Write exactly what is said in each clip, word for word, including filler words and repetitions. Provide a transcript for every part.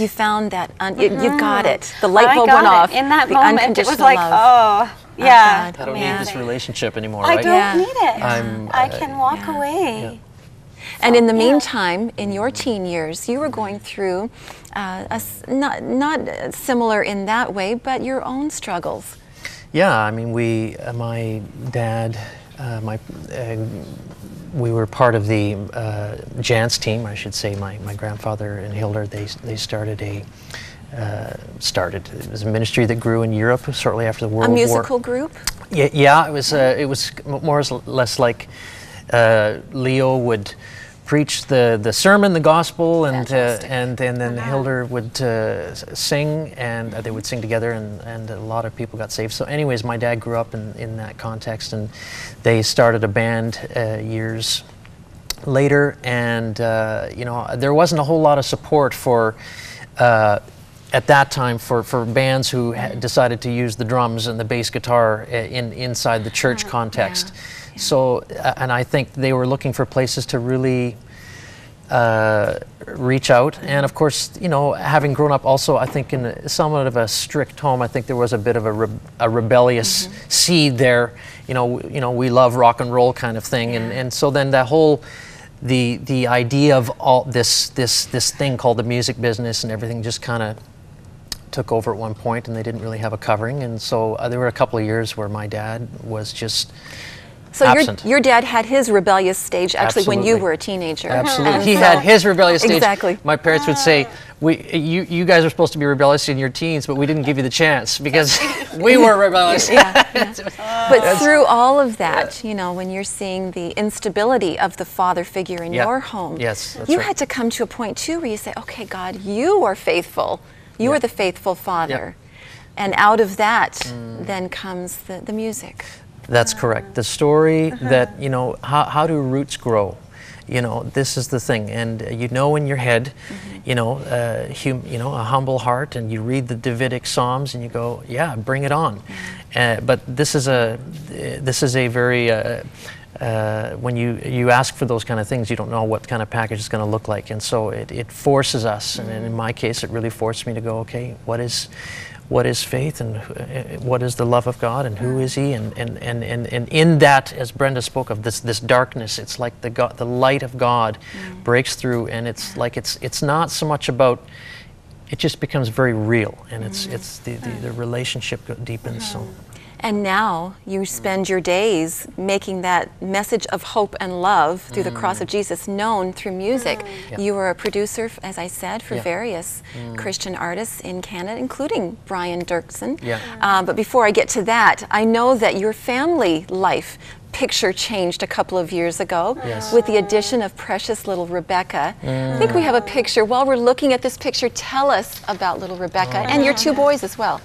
You found that. Un mm-hmm. you, you got it. The light bulb went off. In that the moment, it was like, love. Oh. Yeah, I don't man. need this relationship anymore. I right? don't yeah. need it. I'm, uh, I can walk yeah. away. Yeah. And so, in the yeah. meantime, in your teen years, you were going through uh, a, not not similar in that way, but your own struggles. Yeah, I mean, we, uh, my dad, uh, my, uh, we were part of the uh, Jantz team. I should say, my my grandfather and Hilder, they they started a. Uh, started. It was a ministry that grew in Europe shortly after the World War. A musical group? Yeah, yeah. It was. Uh, it was more or less like uh, Leo would preach the the sermon, the gospel, and uh, and and then wow. Hilder would uh, sing, and uh, they would sing together, and and a lot of people got saved. So, anyways, my dad grew up in in that context, and they started a band uh, years later, and uh, you know, there wasn't a whole lot of support for. Uh, at that time for, for bands who had decided to use the drums and the bass guitar in inside the church context. Yeah. Yeah. So, uh, and I think they were looking for places to really uh, reach out. And of course, you know, having grown up also, I think in a, somewhat of a strict home, I think there was a bit of a, re a rebellious mm-hmm. seed there, you know, you know, we love rock and roll kind of thing. Yeah. And, and so then that whole, the, the idea of all this, this, this thing called the music business and everything just kind of took over at one point, and they didn't really have a covering, and so uh, there were a couple of years where my dad was just so absent. Your, your dad had his rebellious stage actually Absolutely. when you were a teenager. Absolutely, and he so had his rebellious stage. Exactly. My parents would say, "We, you, you guys are supposed to be rebellious in your teens, but we didn't give you the chance because we were rebellious." Yeah, yeah. But through all of that, yeah. you know, when you're seeing the instability of the father figure in yeah. your home, yes, that's you right. had to come to a point too where you say, "Okay, God, you are faithful." You are the faithful father. Yep. And out of that mm. then comes the, the music. That's correct. The story uh-huh. that, you know, how, how do roots grow? You know, this is the thing. And uh, you know in your head, mm-hmm. you know, uh, hum, you know, a humble heart, and you read the Davidic Psalms and you go, yeah, bring it on. Mm-hmm. uh, but this is a, this is a very, uh, Uh, when you, you ask for those kind of things, you don't know what kind of package it's going to look like. And so it, it forces us, and in my case, it really forced me to go, okay, what is, what is faith, and what is the love of God, and who is He? And, and, and, and, and in that, as Brenda spoke of, this, this darkness, it's like the, God, the light of God mm. breaks through, and it's like it's, it's not so much about, it just becomes very real, and it's, mm. it's the, the, the relationship deepens. Mm. So. And now you spend your days making that message of hope and love through mm. the cross of Jesus known through music. Yeah. You were a producer, as I said, for yeah. various mm. Christian artists in Canada, including Brian Doerksen. Yeah. Um, but before I get to that, I know that your family life picture changed a couple of years ago yes. with the addition of precious little Rebecca. Mm. I think we have a picture. While we're looking at this picture, tell us about little Rebecca oh. and your two boys as well.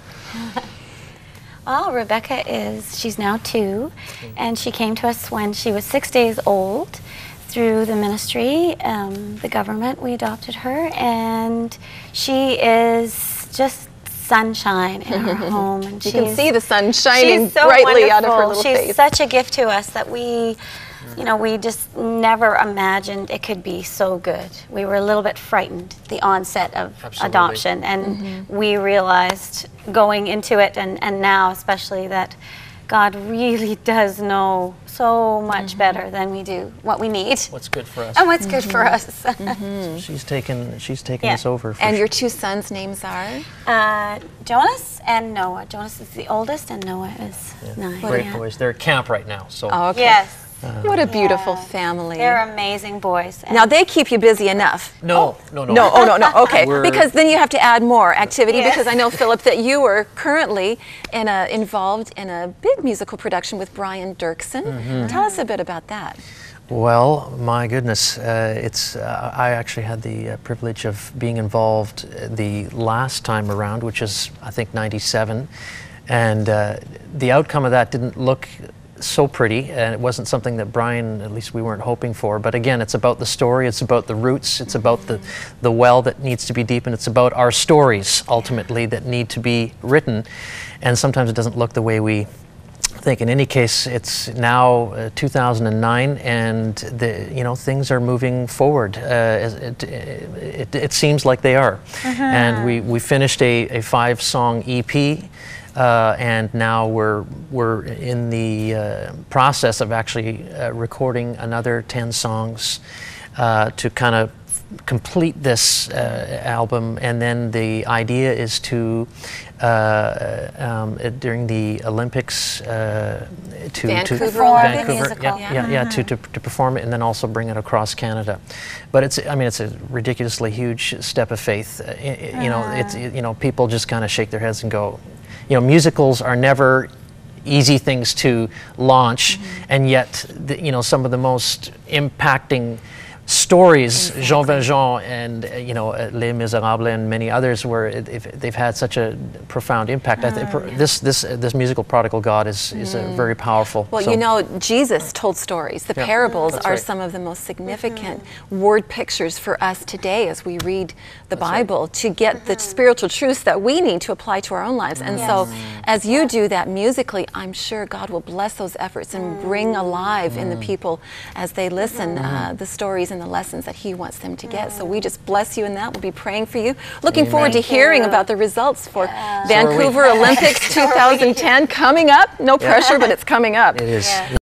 Well, Rebecca is, she's now two, and she came to us when she was six days old through the ministry, um, the government. We adopted her, and she is just sunshine in her home. And you can see the sun shining so brightly wonderful. out of her little she's face. She's such a gift to us that we, you know, we just never imagined it could be so good. We were a little bit frightened, the onset of Absolutely. adoption, and mm-hmm. we realized going into it, and, and now especially, that God really does know so much mm-hmm. better than we do what we need. What's good for us. And what's mm-hmm. good for us. mm-hmm. She's taken, she's taken yeah. us over. For and sure. your two sons' names are? Uh, Jonas and Noah. Jonas is the oldest, and Noah is yeah. nine. Great yeah. boys. They're at camp right now. So. Oh, okay. Yes. Um, what a beautiful yeah. family. They're amazing boys. Now, they keep you busy enough. No, oh. no, no. No, oh, no, no, okay. We're because then you have to add more activity yes. because I know, Philip, that you were currently in a, involved in a big musical production with Brian Doerksen. Mm-hmm. Tell us a bit about that. Well, my goodness, uh, it's, uh, I actually had the uh, privilege of being involved the last time around, which is, I think, ninety-seven. And uh, the outcome of that didn't look so pretty, and it wasn't something that Brian, at least we weren't hoping for, but again, it's about the story, it's about the roots, it's about the, the well that needs to be deep, and it's about our stories, ultimately, that need to be written, and sometimes it doesn't look the way we think in any case, it's now uh, two thousand nine, and the, you know, things are moving forward. Uh, it, it, it seems like they are. Uh-huh. And we, we finished a, a five-song E P, uh, and now we're, we're in the uh, process of actually uh, recording another ten songs uh, to kind of complete this uh, album, and then the idea is to uh, um, uh, during the Olympics uh, to Vancouver, to Vancouver yeah, yeah, yeah, yeah mm-hmm. to, to, to perform it, and then also bring it across Canada. But it's, I mean, it's a ridiculously huge step of faith. Uh, it, you know, uh. it's you know, people just kind of shake their heads and go, you know, musicals are never easy things to launch, mm-hmm. and yet the, you know, some of the most impacting stories, exactly. Jean Valjean and uh, you know uh, Les Miserables and many others, where it, if they've had such a profound impact. Mm. I th pr this this uh, this musical Prodigal God is is mm. a very powerful. Well, so. you know, Jesus told stories. The yeah. parables mm. are right. some of the most significant mm-hmm. word pictures for us today as we read the that's Bible right. to get mm-hmm. the spiritual truths that we need to apply to our own lives. And yes. so, as you do that musically, I'm sure God will bless those efforts and mm. bring alive mm. in the people as they listen mm. uh, the stories and the lessons that he wants them to get. So we just bless you in that. We'll be praying for you. Looking Amen. forward to hearing yeah. about the results for yeah. Vancouver so Olympics two thousand ten coming up. No pressure, yeah. but it's coming up. It is. Yeah.